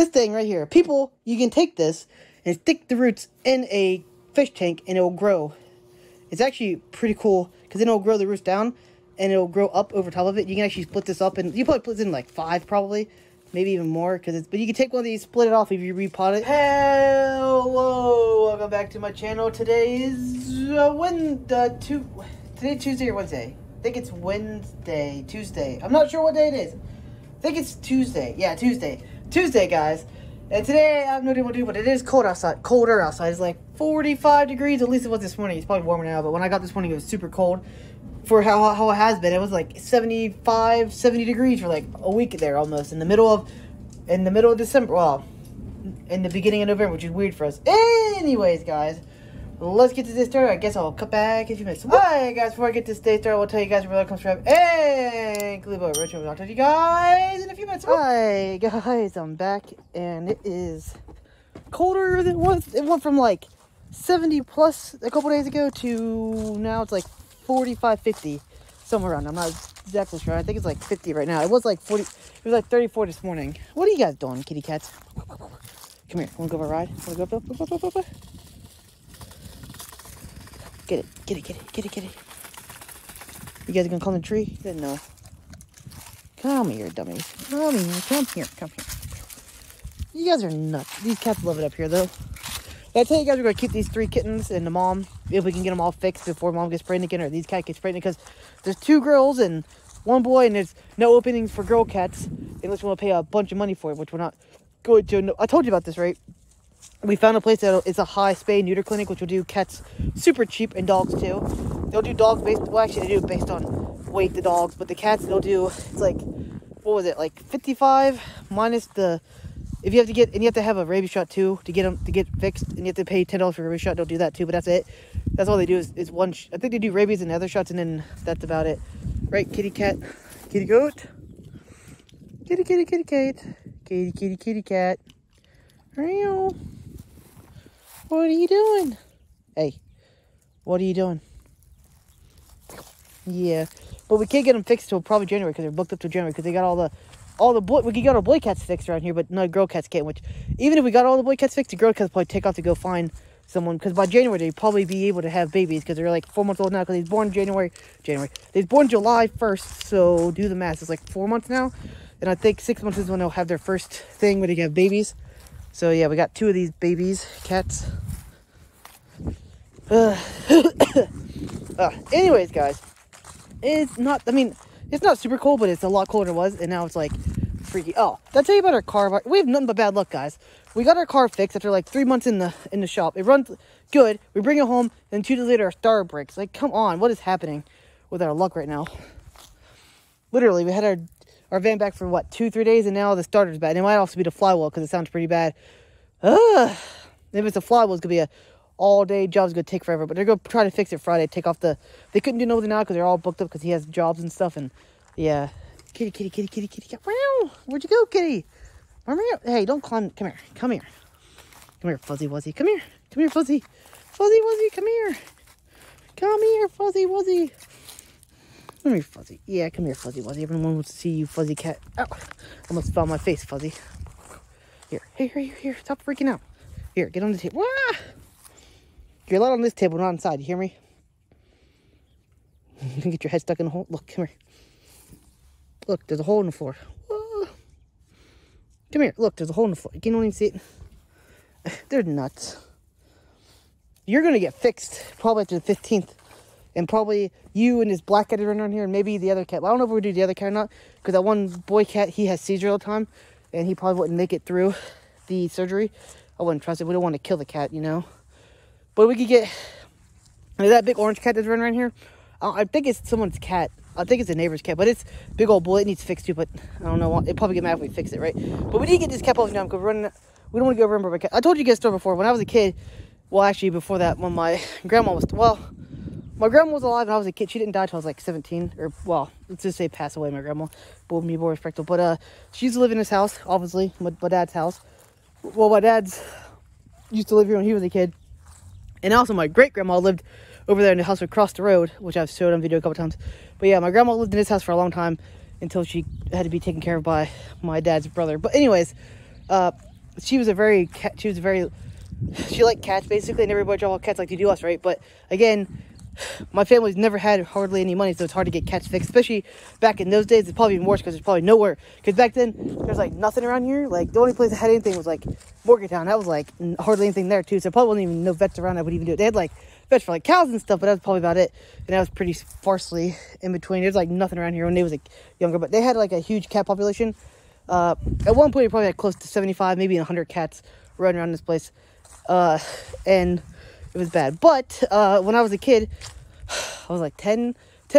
this thing right here. People, you can take this and stick the roots in a fish tank and it'll grow. It's actually pretty cool because then it'll grow the roots down and it'll grow up over top of it. You can actually split this up and you probably split this in like 5 probably. Maybe even more, because it's, but you can take one of these, split it off if you repot it. Hello, welcome back to my channel. Today is Tuesday or Wednesday. I think it's Wednesday, Tuesday. I'm not sure what day it is. I think it's Tuesday. Yeah, Tuesday. Tuesday, guys. And today, I have no idea what to do, but it is cold outside, colder outside. It's like 45 degrees, at least it was this morning. It's probably warmer now, but when I got this morning, it was super cold. For how it has been, it was like 75, 70 degrees for like a week there almost, in the middle of December, well, in the beginning of November, which is weird for us. Anyways, guys, let's get to this started. I guess I'll cut back if you miss. Alright, guys, before I get this day started, I will tell you guys where I come from. Hey, Glebo, Rachel, I'll talk to you guys in a few minutes. Alright, guys, I'm back, and it is colder than it was. It went from like 70 plus a couple days ago to now it's like 45, 50, somewhere around. I'm not exactly sure. I think it's like 50 right now. It was like 40. It was like 34 this morning. What are you guys doing, kitty cats? Come here. Want to go for a ride? Want to go up? Get it. Get it. Get it. Get it. Get it. You guys are gonna climb the tree? I didn't know. Come here, dummies. Come here. Come here. Come here. You guys are nuts. These cats love it up here, though. I tell you guys, we're going to keep these 3 kittens and the mom, if we can get them all fixed before mom gets pregnant again, or these cats get pregnant, because there's 2 girls and 1 boy, and there's no openings for girl cats, unless we want to pay a bunch of money for it, which we're not going to. No, I told you about this, right? We found a place that is a high spay neuter clinic, which will do cats super cheap, and dogs too. They'll do dogs based, well, actually, they do based on weight, the dogs, but the cats, they'll do, it's like, what was it, like 55 minus the... If you have to get, and you have to have a rabies shot too to get them to get fixed, and you have to pay $10 for a rabies shot. Don't do that too, but that's it. That's all they do is one. I think they do rabies and other shots, and then that's about it. Right, kitty cat, kitty goat, kitty kitty kitty cat, kitty kitty kitty cat. Meow. What are you doing? Hey, what are you doing? Yeah, but we can't get them fixed till probably January because they're booked up till January because they got all the. All the boy, we could get our boy cats fixed around here, but no, girl cats can't. Which, even if we got all the boy cats fixed, the girl cats probably take off to go find someone. Because by January, they'd probably be able to have babies because they're like 4 months old now. Because he's born January. He's born July 1st, so do the math. It's like 4 months now, and I think 6 months is when they'll have their first thing where they can have babies. So yeah, we got 2 of these babies cats. Anyways, guys, it's not. I mean. It's not super cold, but it's a lot colder than it was, and now it's like freaky. Oh, did I tell you about our car? We have nothing but bad luck, guys. We got our car fixed after like 3 months in the shop. It runs good. We bring it home, and 2 days later, our starter breaks. Like, come on, what is happening with our luck right now? Literally, we had our van back for what 2-3 days, and now the starter's bad. And it might also be the flywheel because it sounds pretty bad. If it's a flywheel, it's gonna be a all day job's gonna take forever, but they're gonna try to fix it Friday. Take off the they couldn't do nothing now because they're all booked up because he has jobs and stuff. And yeah, kitty, kitty, kitty, kitty, kitty. Meow. Where'd you go, kitty? Hey, don't climb. Come here, come here, come here, Fuzzy Wuzzy. Come here, Fuzzy, Fuzzy Wuzzy. Come here, Fuzzy Wuzzy. Come here, Fuzzy. Yeah, come here, Fuzzy Wuzzy. Everyone wants to see you, Fuzzy cat. Ow, almost fell on my face, Fuzzy. Here. Stop freaking out. Here, get on the table. Ah! You're allowed on this table, not inside. You hear me? You can get your head stuck in the hole. Look, come here. Look, there's a hole in the floor. Whoa. Come here. Look, there's a hole in the floor. You can't even see it. They're nuts. You're going to get fixed probably after the 15th. And probably you and this black cat running around here and maybe the other cat. Well, I don't know if we're going to do the other cat or not. Because that one boy cat, he has seizure all the time. And he probably wouldn't make it through the surgery. I wouldn't trust it. We don't want to kill the cat, you know. But we could get that big orange cat that's running around here. I think it's someone's cat. I think it's a neighbor's cat, but it's big old boy. It needs fixed too, but I don't know. It'd probably get mad if we fix it, right? But we need to get this cat off now because we don't want to go remember. I told you guys story before. When I was a kid, well, actually before that, when my grandma was alive and I was a kid. She didn't die until I was like 17, or well, let's just say pass away. My grandma, but me more respectful. But she used to live in this house, obviously, my dad's house. Well, my dad's used to live here when he was a kid. And also my great-grandma lived over there in the house across the road, which I've showed on video a couple times. But yeah, my grandma lived in this house for a long time until she had to be taken care of by my dad's brother. But anyways, she liked cats basically, and everybody drove all cats like they do us, right? But again, my family's never had hardly any money, so it's hard to get cats fixed, especially back in those days. It's probably even worse because there's probably nowhere, because back then there's like nothing around here. Like the only place that had anything was like Morgantown. That was like hardly anything there too, so probably wasn't even no vets around that would even do it. They had like vets for like cows and stuff, but that was probably about it, and that was pretty sparsely in between. There's like nothing around here when they was like younger, but they had like a huge cat population. At one point they probably had close to 75, maybe 100 cats running around this place, and it was bad. But when I was a kid, I was like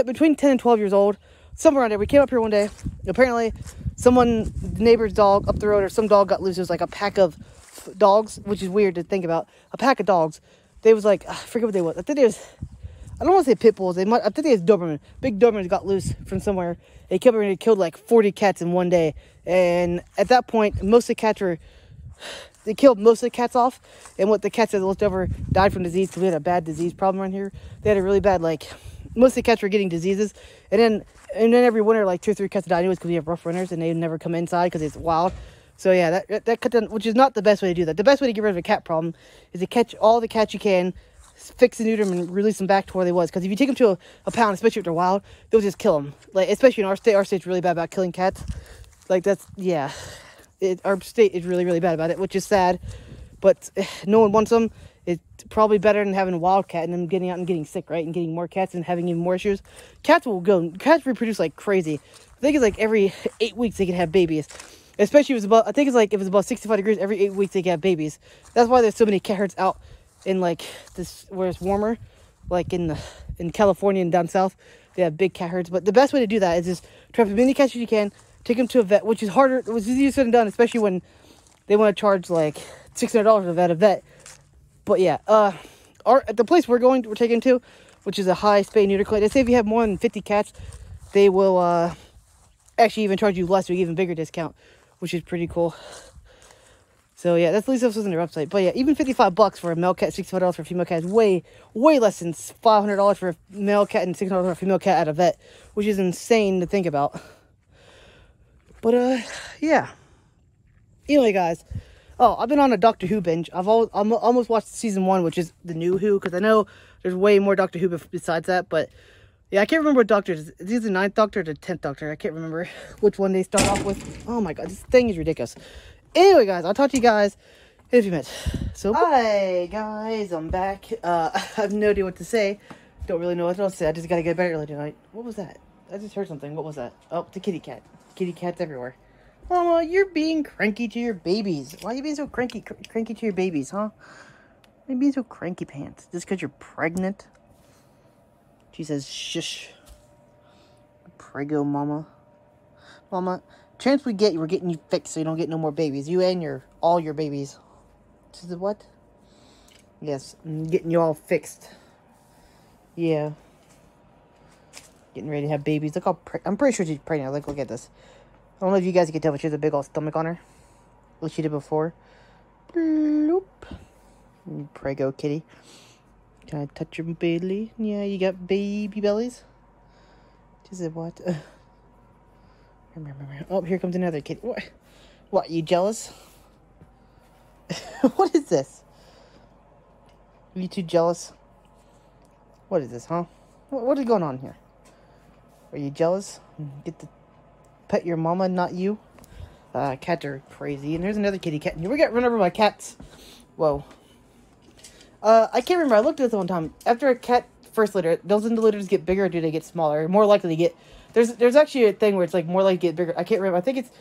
between 10 and 12 years old, somewhere around there. We came up here one day. Apparently, the neighbor's dog up the road, or some dog got loose. It was like a pack of dogs, which is weird to think about. A pack of dogs. They was like, I forget what they was. I think they was, I don't want to say pit bulls. I think they was Doberman. Big Dobermans got loose from somewhere. They came up here and they killed like 40 cats in one day. And at that point, most of the cats were... They killed most of the cats off, and what the cats that left over died from disease, because we had a bad disease problem around here. They had a really bad, like, most of the cats were getting diseases, and then every winter, like, 2 or 3 cats died anyways, because we have rough winters, and they never come inside, because it's wild. So, yeah, that cut down, which is not the best way to do that. The best way to get rid of a cat problem is to catch all the cats you can, fix and neuter them, and release them back to where they was, because if you take them to a pound, especially if they're wild, they'll just kill them. Like, especially in our state, our state's really bad about killing cats. Like, that's, yeah... our state is really, really bad about it, which is sad, but no one wants them. It's probably better than having a wild cat and them getting out and getting sick, right, and getting more cats and having even more issues. Cats reproduce like crazy. I think it's like every 8 weeks they can have babies. Especially if it's above, I think it's like if it's above 65 degrees, every 8 weeks they can have babies. That's why there's so many cat herds out in like this, where it's warmer, like in California and down south. They have big cat herds, but the best way to do that is just trap as many cats as you can, take them to a vet, which is harder, which is easier said than done, especially when they want to charge like $600 to vet a vet. But yeah, at the place we're taking them to, which is a high spay neuter clinic, they say if you have more than 50 cats, they will actually even charge you less or even bigger discount, which is pretty cool. So yeah, that's at least what's on their website. But yeah, even $55 for a male cat, $65 for a female cat is way, way less than $500 for a male cat and $600 for a female cat at a vet, which is insane to think about. But, yeah. Anyway, guys. Oh, I've been on a Doctor Who binge. I'm almost watched season 1, which is the new Who, because I know there's way more Doctor Who besides that. But, yeah, I can't remember what Doctor is. It's either the 9th Doctor or the 10th Doctor. I can't remember which one they start off with. Oh, my God. This thing is ridiculous. Anyway, guys. I'll talk to you guys in a few minutes. So, hi, guys. I'm back. I have no idea what to say. Don't really know what else to say. I just got to get better early tonight. What was that? I just heard something. What was that? Oh, the kitty cat. Kitty cats everywhere. Mama, you're being cranky to your babies. Why are you being so cranky to your babies, huh? Why are you being so cranky pants? Just because you're pregnant? She says, shush. Prego, mama. Mama, chance we get, we're getting you fixed so you don't get no more babies. You and all your babies. She said, what? Yes, I'm getting you all fixed. Yeah. Getting ready to have babies. Look how I'm pretty sure she's pregnant. Like, look at this. I don't know if you guys can tell, but she has a big old stomach on her, like she did before. Bloop. Prego, kitty. Can I touch your belly? Yeah, you got baby bellies. She said, what? Oh, here comes another kitty. What, you jealous? What is this? Are you too jealous? What is this, huh? What is going on here? Are you jealous? Get to pet your mama, not you. Cats are crazy. And there's another kitty cat. We got run over by cats. Whoa. I can't remember. I looked at this one time. After a cat first litter, those in the litters get bigger, or do they get smaller? More likely to get... There's actually a thing where it's like more likely to get bigger. I can't remember. I think it's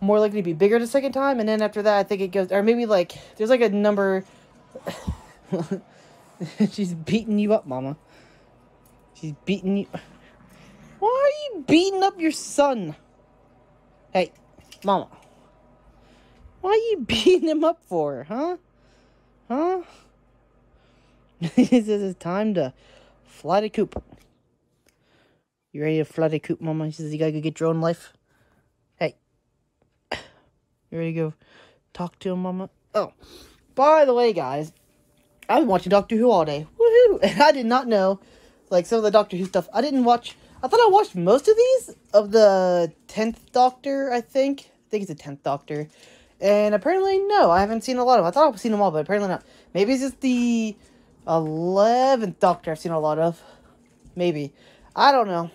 more likely to be bigger the second time. And then after that, I think it goes... Or maybe like... There's like a number... She's beating you up, mama. She's beating you... Why are you beating up your son? Hey, mama. Why are you beating him up for, huh? Huh? This is time to fly the coop. You ready to fly the coop, mama? She says, you gotta go get your own life. Hey. You ready to go talk to him, mama? Oh. By the way, guys, I've been watching Doctor Who all day. Woohoo! And I did not know, like, some of the Doctor Who stuff. I didn't watch... I thought I watched most of these, of the 10th Doctor, I think. I think it's the 10th Doctor. And apparently, no, I haven't seen a lot of them. I thought I've seen them all, but apparently not. Maybe it's just the 11th Doctor I've seen a lot of. Maybe. I don't know.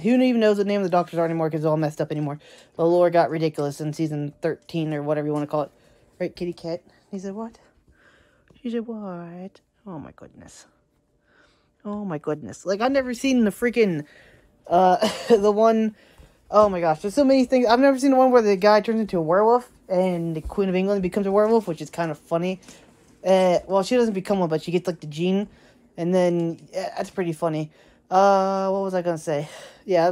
Who even knows what the name of the Doctors are anymore, because it's all messed up anymore. The lore got ridiculous in Season 13, or whatever you want to call it. Right, kitty cat? He said, what? She said, what? Oh, my goodness. Oh, my goodness. Like, I've never seen the freaking, the one... Oh my gosh, there's so many things. I've never seen the one where the guy turns into a werewolf and the Queen of England becomes a werewolf, which is kind of funny. Well, she doesn't become one, but she gets, like, the gene. And then, yeah, that's pretty funny. What was I going to say? Yeah,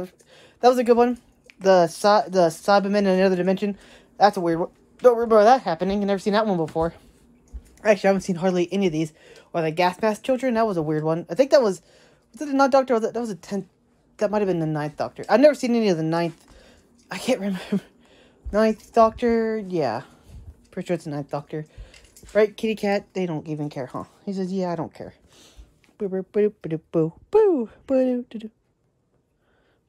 that was a good one. The Cybermen in another dimension. That's a weird one. Don't remember that happening. I've never seen that one before. Actually, I haven't seen hardly any of these. Or the Gas Mask Children. That was a weird one. I think that was it not Doctor? That was a 10th. That might have been the 9th Doctor. I've never seen any of the 9th. I can't remember. 9th Doctor, yeah. Pretty sure it's the 9th Doctor. Right, kitty cat? They don't even care, huh? He says, yeah, I don't care. Boo, boo, boo, boo, boo, boo, boo, doo, doo,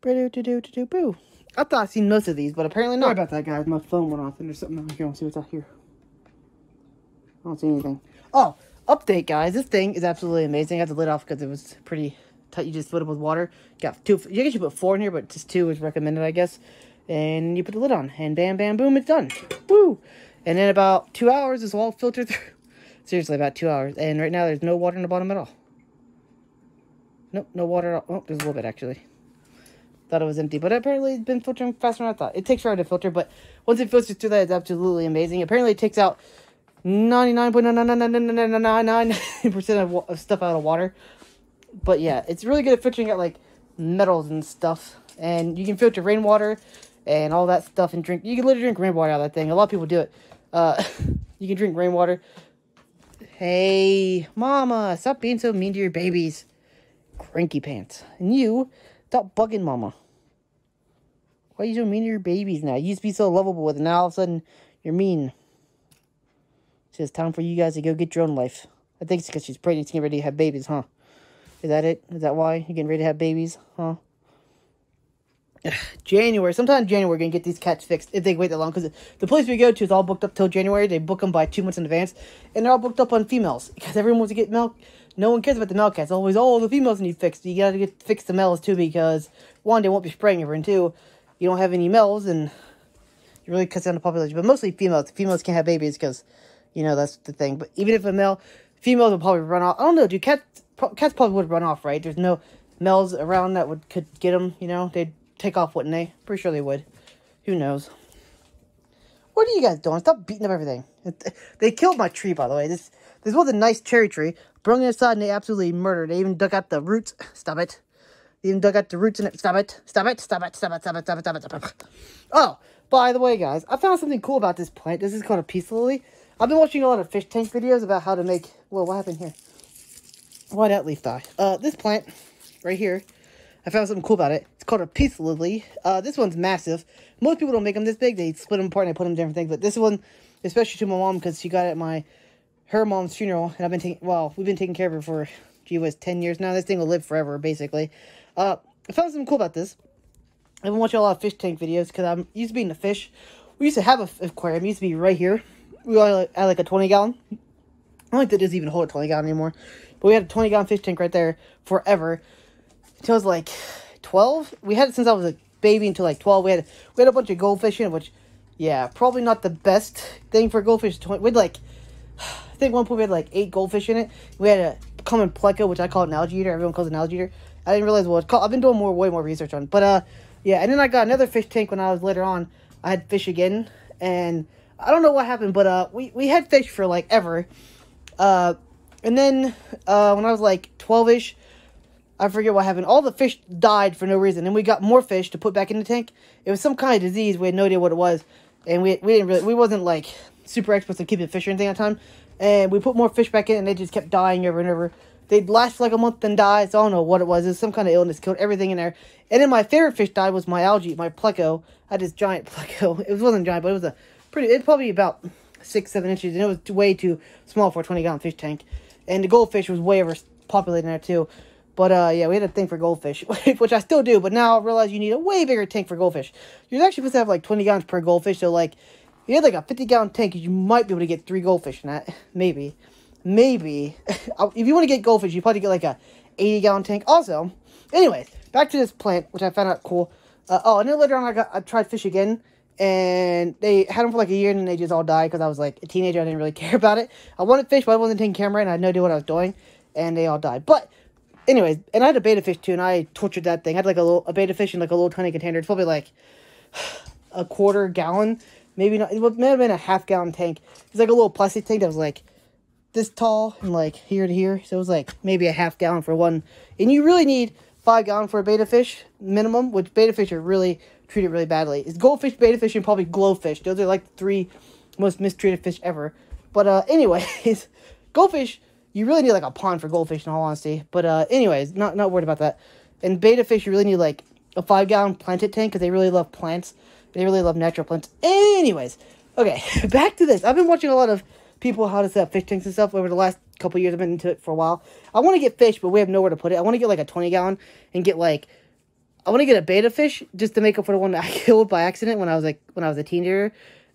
boo, doo, doo, doo, boo. I thought I'd seen most of these, but apparently not. Sorry about that, guys. My phone went off and there's something out here. Let's see what's out here. I don't see anything. Oh, update, guys. This thing is absolutely amazing. I had the lid off because it was pretty... You just filled it with water. Got 2. You guys should put 4 in here, but just 2 is recommended, I guess. And you put the lid on, and bam, bam, boom, it's done. Woo! And in about 2 hours, this will all filter through. Seriously, about 2 hours. And right now, there's no water in the bottom at all. Nope, no water at all. Oh, there's a little bit, actually. Thought it was empty, but apparently it's been filtering faster than I thought. It takes forever to filter, but once it filters through that, it's absolutely amazing. Apparently, it takes out 99.9999999% of stuff out of water. But yeah, it's really good at filtering out, like, metals and stuff. And you can filter rainwater and all that stuff and drink. You can literally drink rainwater out of that thing. A lot of people do it. You can drink rainwater. Hey, Mama, stop being so mean to your babies. Cranky pants. And you, stop bugging Mama. Why are you so mean to your babies now? You used to be so lovable with them. Now all of a sudden, you're mean. So it's time for you guys to go get your own life. I think it's because she's pregnant. She's getting ready to have babies, huh? Is that it? Is that why? You're getting ready to have babies? Huh? January. Sometime in January we're going to get these cats fixed if they wait that long. Because the place we go to is all booked up till January. They book them by 2 months in advance. And they're all booked up on females. Because everyone wants to get milk. No one cares about the male cats. Always, oh, the females need fixed. You got to get fixed the males too. Because, one, they won't be spraying everyone. Two, you don't have any males. And it really cuts down the population. But mostly females. Females can't have babies because, you know, that's the thing. But even if a male... Females would probably run off. I don't know, dude. Cats probably would run off, right? There's no males around that could get them, you know? They'd take off, wouldn't they? Pretty sure they would. Who knows? What are you guys doing? Stop beating up everything. They killed my tree, by the way. This was a nice cherry tree. Brung it aside and they absolutely murdered. They even dug out the roots. Stop it. They even dug out the roots in it. Stop it. Stop it. Stop it. Stop it. Stop it. Stop it. Stop it. Stop it. Oh, by the way, guys, I found something cool about this plant. This is called a peace lily. I've been watching a lot of fish tank videos about how to make... Well, what happened here? Why'd that leaf die? This plant, right here, I found something cool about it. It's called a peace lily. This one's massive. Most people don't make them this big. They split them apart and they put them in different things. But this one, especially to my mom, because she got it at her mom's funeral. And I've been taking... Well, we've been taking care of her for, gee whiz, 10 years now. This thing will live forever, basically. I found something cool about this. I've been watching a lot of fish tank videos, because I used to be into fish. We used to have an aquarium. It used to be right here. We had like a 20-gallon. I don't think that doesn't even hold a 20-gallon anymore. But we had a 20-gallon fish tank right there forever. Until I was like 12. We had it since I was a baby until like 12. We had a bunch of goldfish in it, which, yeah, probably not the best thing for goldfish. We had like, I think one point we had like 8 goldfish in it. We had a common pleco, which I call an algae eater. Everyone calls it an algae eater. I didn't realize what it's called. I've been doing way more research on it. But, yeah, and then I got another fish tank when I was later on. I had fish again, and... I don't know what happened, but, we had fish for, like, ever. And then, when I was, like, 12-ish, I forget what happened. All the fish died for no reason, and we got more fish to put back in the tank. It was some kind of disease. We had no idea what it was, and we wasn't, like, super experts at keeping fish or anything at the time. And we put more fish back in, and they just kept dying over and over. They'd last for, like, a month and die, so I don't know what it was. It was some kind of illness. Killed everything in there. And then my favorite fish died was my algae, my pleco. I had this giant pleco. It wasn't giant, but it was a... It's probably about 6-7 inches, and it was way too small for a 20-gallon fish tank. And the goldfish was way overpopulated in there, too. But, yeah, we had a thing for goldfish, which I still do, but now I realize you need a way bigger tank for goldfish. You're actually supposed to have, like, 20 gallons per goldfish, so, like, You had like a 50-gallon tank, you might be able to get 3 goldfish in that. Maybe. Maybe. If you want to get goldfish, you probably get like a 80-gallon tank. Also, anyways, back to this plant, which I found out cool. Oh, and then later on I tried fish again. And they had them for like a year, and then they just all died because I was like a teenager. I didn't really care about it. I wanted fish, but I wasn't taking camera, and I had no idea what I was doing. And they all died. But anyways, and I had a betta fish too, and I tortured that thing. I had like a betta fish in like a little tiny container. It's probably like a quarter gallon, maybe not. It may have been a half-gallon tank. It's like a little plastic tank that was like this tall and like here to here. So it was like maybe a half-gallon for one. And you really need 5 gallons for a betta fish minimum, which betta fish are really treated really badly. It's goldfish, betta fish, and probably glowfish. Those are like the 3 most mistreated fish ever. But anyways, goldfish, you really need like a pond for goldfish in all honesty. But anyways, not worried about that. And betta fish, you really need like a 5-gallon planted tank because they really love plants. They really love natural plants. Anyways, okay, back to this. I've been watching a lot of people how to set up fish tanks and stuff over the last couple years. I've been into it for a while. I want to get fish, but we have nowhere to put it. I want to get like a 20-gallon and get like, I want to get a betta fish just to make up for the one that I killed by accident when I was a teenager.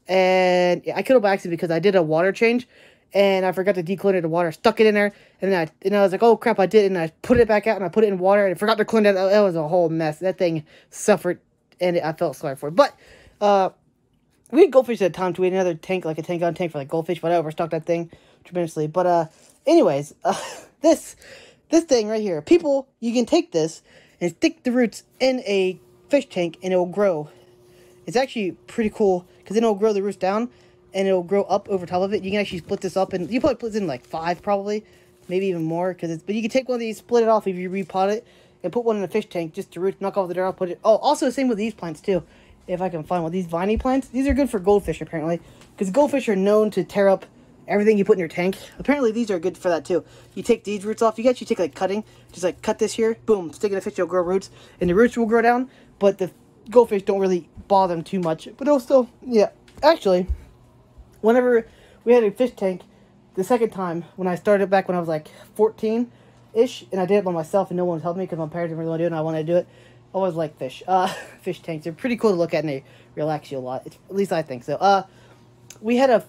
And yeah, I killed it by accident because I did a water change and I forgot to declutter the water. Stuck it in there and then I was like, oh crap, I did. And I put it back out and I put it in water and I forgot to clean it out. That was a whole mess. That thing suffered and I felt sorry for it. But we had goldfish at the time too. We had another tank, like a 10-gallon tank for like goldfish, but I overstocked that thing tremendously. But anyways, this thing right here, people, you can take this and stick the roots in a fish tank, and it'll grow. It's actually pretty cool, because then it'll grow the roots down, and it'll grow up over top of it. You can actually split this up, and you probably split it in like 5, probably, maybe even more, but you can take one of these, split it off if you repot it, and put one in a fish tank, just the roots, knock off the dirt, put it, oh, also same with these plants too, if I can find one, these viney plants, these are good for goldfish apparently, because goldfish are known to tear up everything you put in your tank. Apparently, these are good for that, too. You take these roots off. You can actually take, like, cutting. Just, like, cut this here. Boom. Stick in a fish. It'll grow roots. And the roots will grow down. But the goldfish don't really bother them too much. But it'll still... Yeah. Actually, whenever we had a fish tank the second time, when I started back when I was, like, 14-ish. And I did it by myself and no one was helping me because my parents didn't really want to do it and I wanted to do it. I always like fish. Fish tanks. They're pretty cool to look at and they relax you a lot. At least I think so. We had a...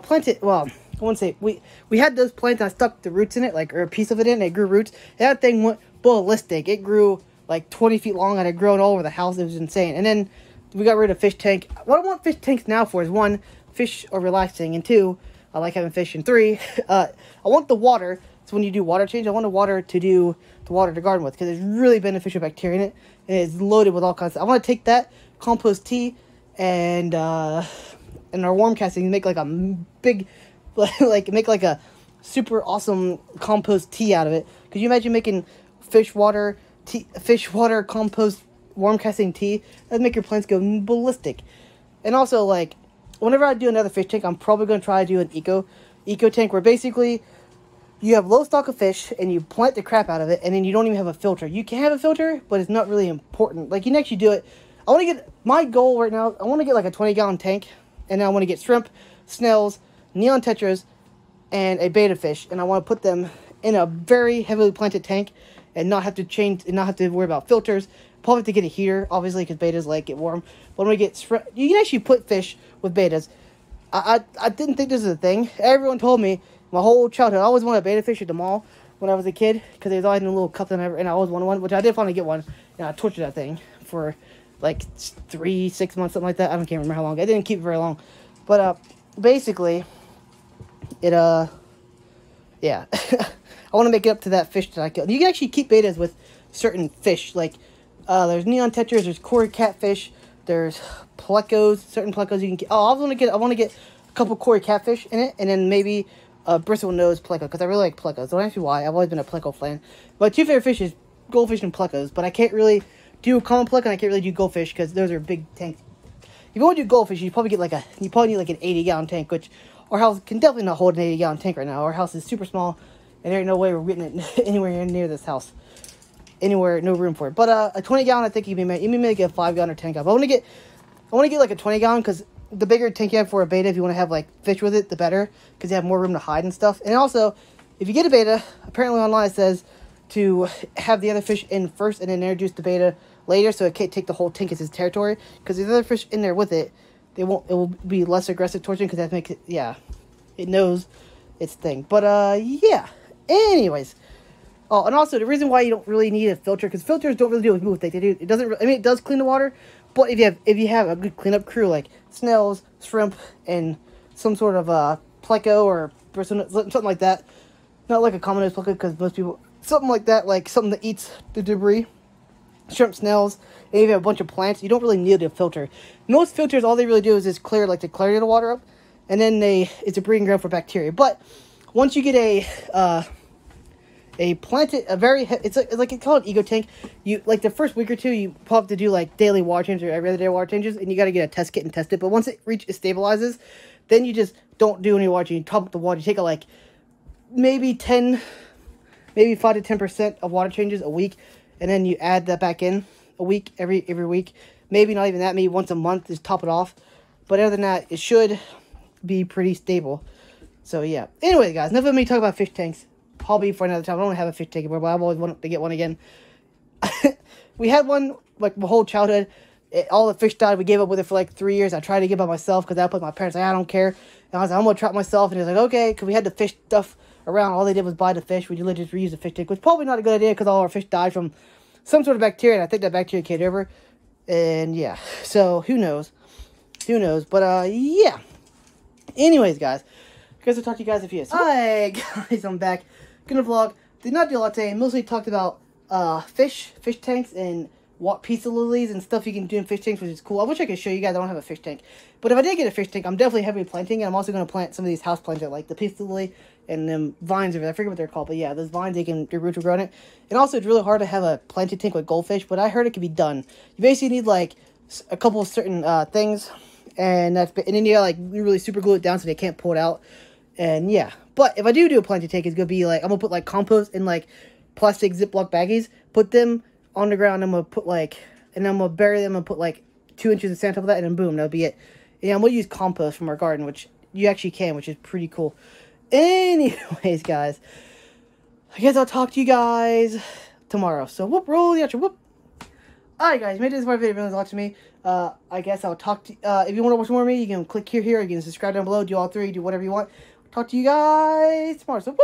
planted, well, I wouldn't say, we had those plants, I stuck the roots in it, like, or a piece of it in, and it grew roots, and that thing went ballistic. It grew, like, 20 feet long, and it grew all over the house. It was insane. And then we got rid of fish tank. What I want fish tanks now for is, 1, fish are relaxing, and 2, I like having fish, and 3, I want the water, so when you do water change, I want the water to do, to water the garden with, because it's really beneficial bacteria in it, and it's loaded with all kinds of, I want to take that, compost tea, and, in our warm casting, make like a big, like make like a super awesome compost tea out of it. Could you imagine making fish water tea, fish water compost warm casting tea? That'd make your plants go ballistic. And also, like, whenever I do another fish tank, I'm probably gonna try to do an eco tank where basically you have low stock of fish and you plant the crap out of it, and then you don't even have a filter. You can have a filter, but it's not really important. Like, you can actually do it. I want to get my goal right now. I want to get like a 20-gallon tank. And now I want to get shrimp, snails, neon tetras, and a betta fish. And I want to put them in a very heavily planted tank and not have to change, and not have to worry about filters. Probably have to get a heater, obviously, because bettas like get warm. But when we get shrimp, you can actually put fish with bettas. I didn't think this was a thing. Everyone told me my whole childhood. I always wanted a betta fish at the mall when I was a kid because they was always in a little cup, and I always wanted one, which I did finally get one. And I tortured that thing for like 3-6 months, something like that. I don't remember how long. I didn't keep it very long, but basically it yeah. I want to make it up to that fish that I killed. You can actually keep bettas with certain fish, like there's neon tetras, there's Cory catfish, there's plecos, certain plecos you can get. Oh, I want to get a couple Cory catfish in it, and then maybe a bristle nose pleco, because I really like plecos. Don't ask me why. I've always been a pleco fan. My 2 favorite fish is goldfish and plecos, but I can't really do common plec, and I can't really do goldfish because those are big tanks. If you want to do goldfish, you probably need like an 80-gallon tank, which our house can definitely not hold an 80-gallon tank right now. Our house is super small, and there ain't no way we're getting it anywhere near this house. Anywhere, no room for it. But a 20-gallon, I think you may make a 5-gallon or 10-gallon. But I want to get like a 20-gallon because the bigger tank you have for a betta, if you want to have like fish with it, the better, because you have more room to hide and stuff. And also, if you get a betta, apparently online it says to have the other fish in first and then introduce the betta later, so it can't take the whole tank as its territory, because the other fish in there with it, they won't. It will be less aggressive towards you because that makes it. Yeah, it knows its thing. But yeah. Anyways, oh, and also the reason why you don't really need a filter because filters don't really do what people think they do. It doesn't. I mean, it does clean the water, but if you have a good cleanup crew like snails, shrimp, and some sort of pleco or something like that. Not like a common nose pleco because most people something like that, like something that eats the debris. Shrimp, snails, and even a bunch of plants, you don't really need a filter. Most filters, all they really do is just clear, like they clear the water up, and then it's a breeding ground for bacteria. But once you get a planted, a very, it's like it's called an eco tank. You like the first week or two, you probably have to do like daily water changes or every other day water changes, and you got to get a test kit and test it. But once it stabilizes, then you just don't do any water change. You top up the water. You take like maybe 10, maybe 5 to 10% of water changes a week. And then you add that back in a week, every week. Maybe not even that, maybe once a month, just top it off. But other than that, it should be pretty stable. So, yeah. Anyway, guys, enough of me talking about fish tanks. Probably for another time. I don't have a fish tank anymore, but I've always wanted to get one again. We had one, like, my whole childhood. All the fish died. We gave up with it for, like, 3 years. I tried to get by myself because I put my parents, like, I don't care. And I was like, I'm going to trap myself. And he was like, okay, because we had the fish stuff around. All they did was buy the fish. We literally just reused the fish tank, which was probably not a good idea because all our fish died from some sort of bacteria, and I think that bacteria came over, and yeah, so who knows, but yeah, anyways, guys, I guess I'll talk to you guys in a few. Hi guys, I'm back, gonna vlog, did not do a lot today, mostly talked about fish tanks and what pizza lilies and stuff you can do in fish tanks, which is cool. I wish I could show you guys. I don't have a fish tank, but if I did get a fish tank, I'm definitely heavily planting, and I'm also going to plant some of these house plants, like the pizza lily and them vines over there. I forget what they're called, but yeah, those vines, their roots will grow in it. And also, it's really hard to have a planted tank with goldfish, but I heard it can be done. You basically need like a couple of certain things, and then you really super glue it down so they can't pull it out. And yeah, but if I do a planted tank, it's gonna be like I'm gonna put like compost in like plastic Ziploc baggies, put them on the ground. I'm gonna put like, and I'm gonna bury them and put like 2 inches of sand on top of that, and then boom, that'll be it. Yeah, I'm gonna use compost from our garden, which you actually can, which is pretty cool. Anyways, guys, I guess I'll talk to you guys tomorrow. So whoop, roll the outro, whoop. Alright, guys, made it this part of the video. Everyone's watching me. I guess I'll talk to. If you want to watch more of me, you can click here. You can subscribe down below. Do all three. Do whatever you want. Talk to you guys tomorrow. So whoop.